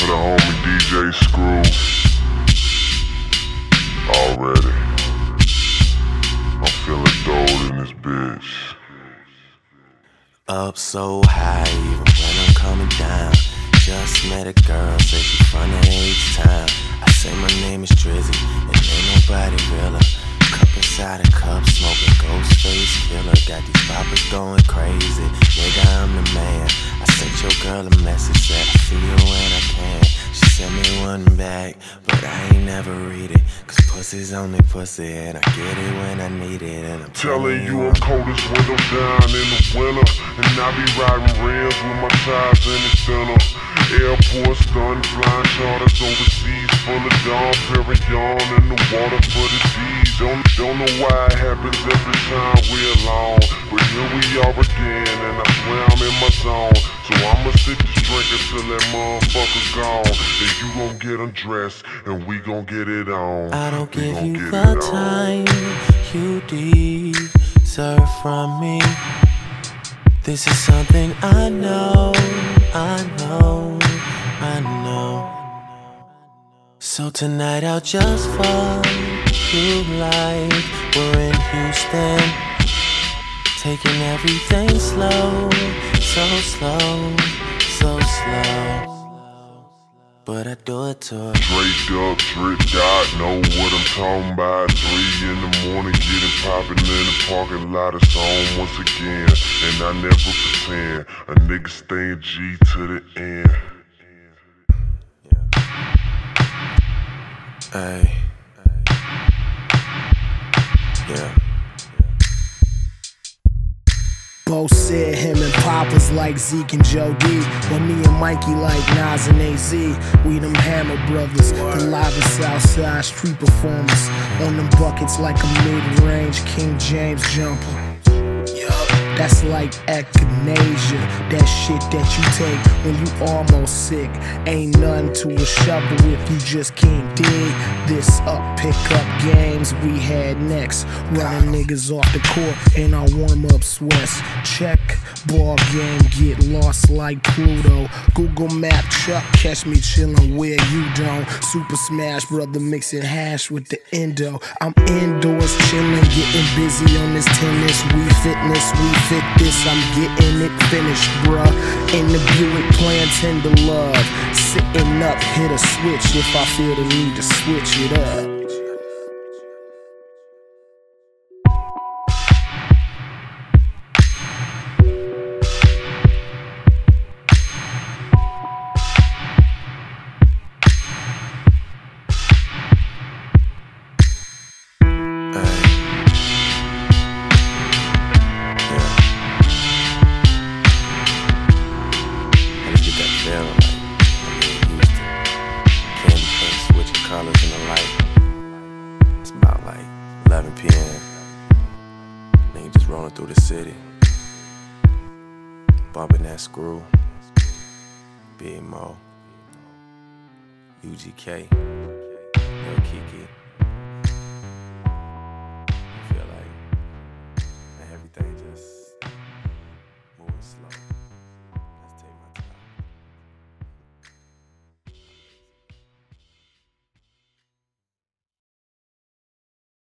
for the homie DJ Screw. Already, I'm feeling gold in this bitch. Up so high, even when I'm coming down. Just met a girl, said she fun at age time. I say my name is Drizzy, and ain't nobody realer. Cup inside a cup, smoking ghost face killer. Got these boppers going crazy, nigga, I'm the man. I sent your girl a message, said I see you when I can. She sent me one back, but I ain't never read it. Cause pussy's only pussy, and I get it when I need it. And I'm telling you I'm cold as window down in the winter. And I be riding rims with my tires in the center. Airports done, flying charters overseas. Full of Dom Perignon in the water for the D's. Don't know why it happens every time we're alone. But here we are again, and I swear I'm in my zone. So I'ma sit this drink until that motherfucker gone. And you gon' get undressed, and we gon' get it on. I don't give you the time you deserve from me. This is something I know, I know, I know. So tonight I'll just fall through like we're in Houston. Taking everything slow, so slow, so slow. But I do it to it. Straight up, tripped out, know what I'm talking about. 3 in the morning, getting poppin' in the parking lot. It's on once again, and I never pretend. A nigga stayin' G to the end. Yeah. Ayy. Yeah. Both said him and Papa's like Zeke and Joe D, but me and Mikey like Nas and AZ. We them Hammer brothers, the live and Southside street performers. On them buckets like a mid-range King James jumper. That's like echinacea, that shit that you take when you almost sick. Ain't nothing to a shovel if you just can't dig this up. Pick up games we had next, running niggas off the court in our warm-up sweats. Check ball game, get lost like Pluto. Google map Chuck, catch me chillin' where you don't. Super Smash brother mixing hash with the endo. I'm indoors chillin', getting busy on this tennis. We fitness, we fit this, I'm getting it finished, bruh. In the Buick, playing tender love. Sitting up, hit a switch if I feel the need to switch it up. Screw, BMO, UGK, Lil' Kiki. I feel like everything just